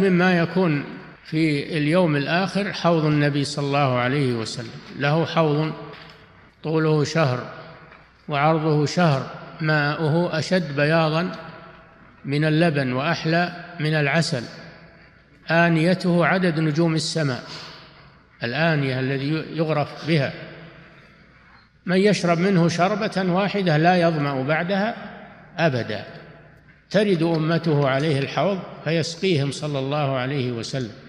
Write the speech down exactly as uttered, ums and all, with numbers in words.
مما يكون في اليوم الآخر حوض النبي صلى الله عليه وسلم، له حوض طوله شهر وعرضه شهر، ماؤه أشد بياضا من اللبن وأحلى من العسل، آنيته عدد نجوم السماء، الآنية الذي يغرف بها، من يشرب منه شربة واحدة لا يظمأ بعدها أبدا، ترد أمته عليه الحوض فيسقيهم صلى الله عليه وسلم.